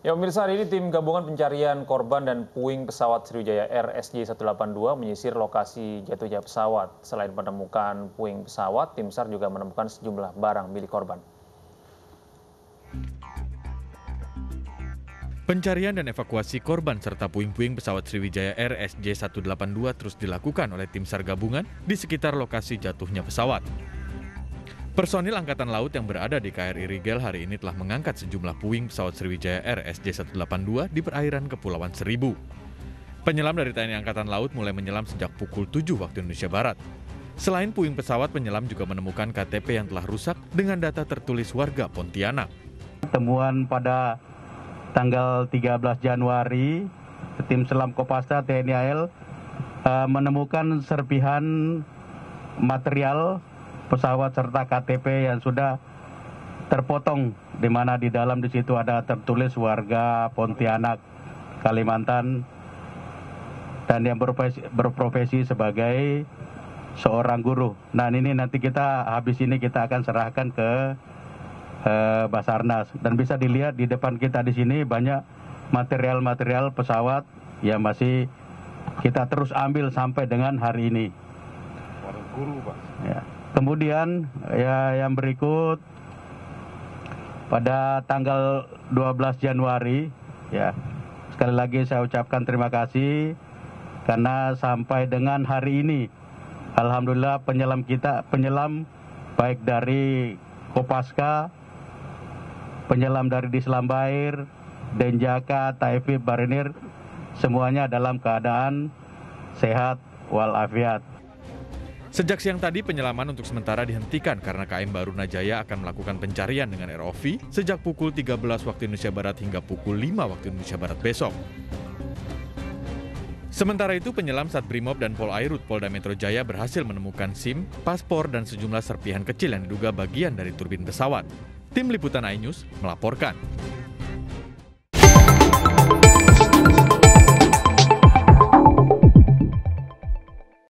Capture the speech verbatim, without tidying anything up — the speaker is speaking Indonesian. Ya, pemirsa, hari ini tim gabungan pencarian korban dan puing pesawat Sriwijaya Air S J satu delapan dua menyisir lokasi jatuhnya pesawat. Selain menemukan puing pesawat, tim SAR juga menemukan sejumlah barang milik korban. Pencarian dan evakuasi korban serta puing-puing pesawat Sriwijaya Air S J satu delapan dua terus dilakukan oleh tim SAR gabungan di sekitar lokasi jatuhnya pesawat. Personil Angkatan Laut yang berada di K R I Rigel hari ini telah mengangkat sejumlah puing pesawat Sriwijaya Air S J satu delapan dua di perairan Kepulauan Seribu. Penyelam dari T N I Angkatan Laut mulai menyelam sejak pukul tujuh waktu Indonesia Barat. Selain puing pesawat, penyelam juga menemukan K T P yang telah rusak dengan data tertulis warga Pontianak. Temuan pada tanggal tiga belas Januari, tim selam Kopaska T N I A L menemukan serpihan material pesawat serta K T P yang sudah terpotong, di mana di dalam di situ ada tertulis warga Pontianak, Kalimantan, dan yang berprofesi, berprofesi sebagai seorang guru. Nah, ini nanti kita habis ini kita akan serahkan ke eh, Basarnas, dan bisa dilihat di depan kita di sini banyak material-material pesawat yang masih kita terus ambil sampai dengan hari ini. Warga guru, Pak. Ya. Kemudian ya, yang berikut pada tanggal dua belas Januari, ya, sekali lagi saya ucapkan terima kasih karena sampai dengan hari ini alhamdulillah penyelam kita, penyelam baik dari Kopaska, penyelam dari Dislambair, Denjaka, Taifib, Barenir, semuanya dalam keadaan sehat walafiat. Sejak siang tadi, penyelaman untuk sementara dihentikan karena K M Baruna Jaya akan melakukan pencarian dengan R O V sejak pukul tiga belas waktu Indonesia Barat hingga pukul lima waktu Indonesia Barat besok. Sementara itu, penyelam Satbrimob dan Polairud Polda Metro Jaya berhasil menemukan SIM, paspor, dan sejumlah serpihan kecil yang diduga bagian dari turbin pesawat. Tim Liputan iNews melaporkan.